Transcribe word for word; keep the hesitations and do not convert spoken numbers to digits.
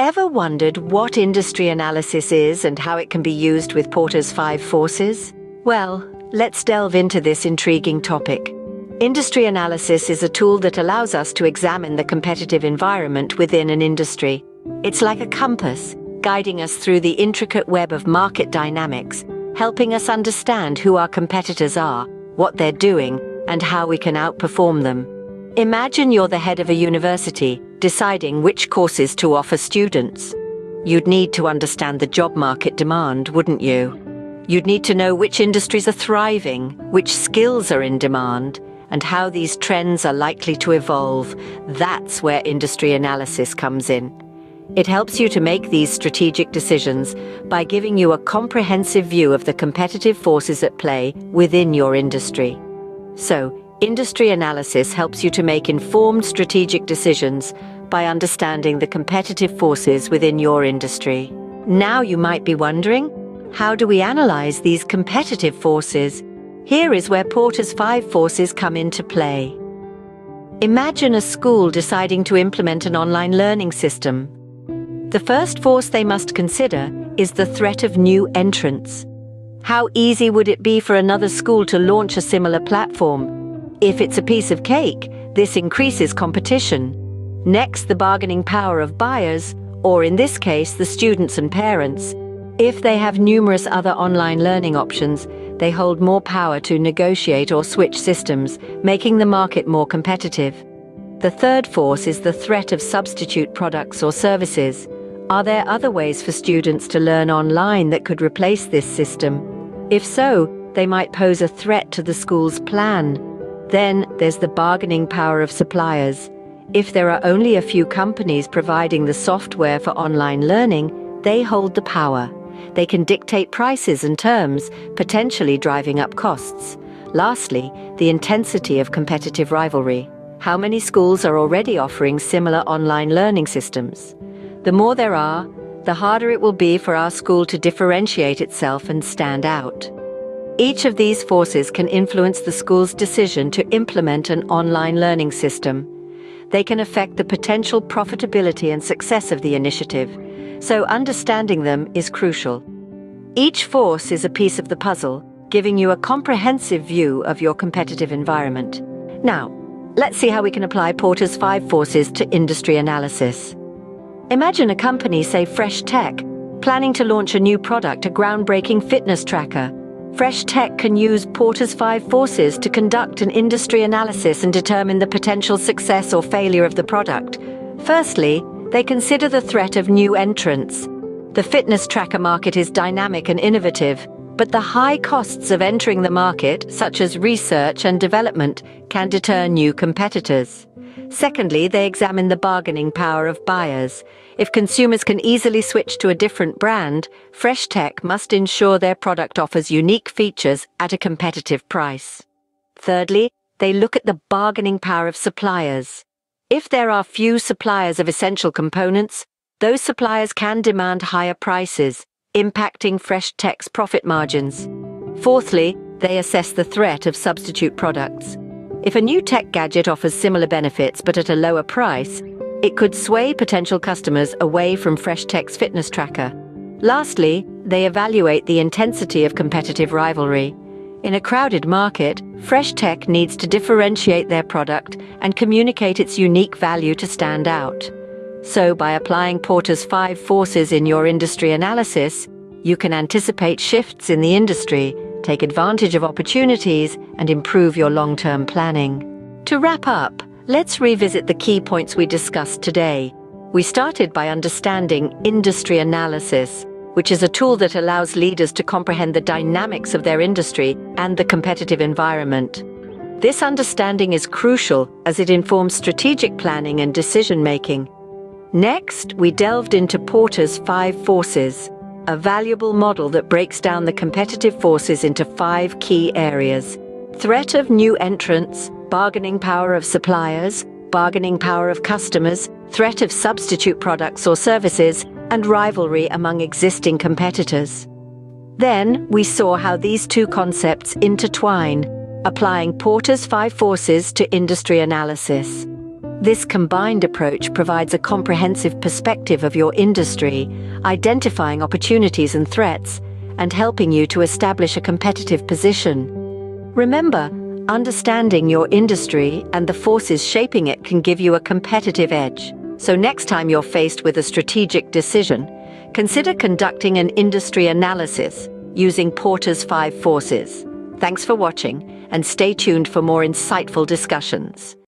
Ever wondered what industry analysis is and how it can be used with Porter's Five Forces? Well, let's delve into this intriguing topic. Industry analysis is a tool that allows us to examine the competitive environment within an industry. It's like a compass, guiding us through the intricate web of market dynamics, helping us understand who our competitors are, what they're doing, and how we can outperform them. Imagine you're the head of a university, deciding which courses to offer students. You'd need to understand the job market demand, wouldn't you? You'd need to know which industries are thriving, which skills are in demand, and how these trends are likely to evolve. That's where industry analysis comes in. It helps you to make these strategic decisions by giving you a comprehensive view of the competitive forces at play within your industry. So, industry analysis helps you to make informed strategic decisions by understanding the competitive forces within your industry. Now you might be wondering, how do we analyze these competitive forces? Here is where Porter's Five Forces come into play. Imagine a school deciding to implement an online learning system. The first force they must consider is the threat of new entrants. How easy would it be for another school to launch a similar platform? If it's a piece of cake, this increases competition. Next, the bargaining power of buyers, or in this case, the students and parents. If they have numerous other online learning options, they hold more power to negotiate or switch systems, making the market more competitive. The third force is the threat of substitute products or services. Are there other ways for students to learn online that could replace this system? If so, they might pose a threat to the school's plan. Then, there's the bargaining power of suppliers. If there are only a few companies providing the software for online learning, they hold the power. They can dictate prices and terms, potentially driving up costs. Lastly, the intensity of competitive rivalry. How many schools are already offering similar online learning systems? The more there are, the harder it will be for our school to differentiate itself and stand out. Each of these forces can influence the school's decision to implement an online learning system. They can affect the potential profitability and success of the initiative, so understanding them is crucial. Each force is a piece of the puzzle, giving you a comprehensive view of your competitive environment. Now, let's see how we can apply Porter's Five Forces to industry analysis. Imagine a company, say FreshTech, planning to launch a new product, a groundbreaking fitness tracker. FreshTech can use Porter's Five Forces to conduct an industry analysis and determine the potential success or failure of the product. Firstly, they consider the threat of new entrants. The fitness tracker market is dynamic and innovative, but the high costs of entering the market, such as research and development, can deter new competitors. Secondly, they examine the bargaining power of buyers. If consumers can easily switch to a different brand, FreshTech must ensure their product offers unique features at a competitive price. Thirdly, they look at the bargaining power of suppliers. If there are few suppliers of essential components, those suppliers can demand higher prices, impacting FreshTech's profit margins. Fourthly, they assess the threat of substitute products. If a new tech gadget offers similar benefits but at a lower price, it could sway potential customers away from FreshTech's fitness tracker. Lastly, they evaluate the intensity of competitive rivalry. In a crowded market, FreshTech needs to differentiate their product and communicate its unique value to stand out. So, by applying Porter's Five Forces in your industry analysis, you can anticipate shifts in the industry, take advantage of opportunities, and improve your long-term planning. To wrap up, let's revisit the key points we discussed today. We started by understanding industry analysis, which is a tool that allows leaders to comprehend the dynamics of their industry and the competitive environment. This understanding is crucial as it informs strategic planning and decision-making. Next, we delved into Porter's Five Forces, a valuable model that breaks down the competitive forces into five key areas: threat of new entrants, bargaining power of suppliers, bargaining power of customers, threat of substitute products or services, and rivalry among existing competitors. Then, we saw how these two concepts intertwine, applying Porter's Five Forces to industry analysis. This combined approach provides a comprehensive perspective of your industry, identifying opportunities and threats, and helping you to establish a competitive position. Remember, understanding your industry and the forces shaping it can give you a competitive edge. So next time you're faced with a strategic decision, consider conducting an industry analysis using Porter's Five Forces. Thanks for watching, and stay tuned for more insightful discussions.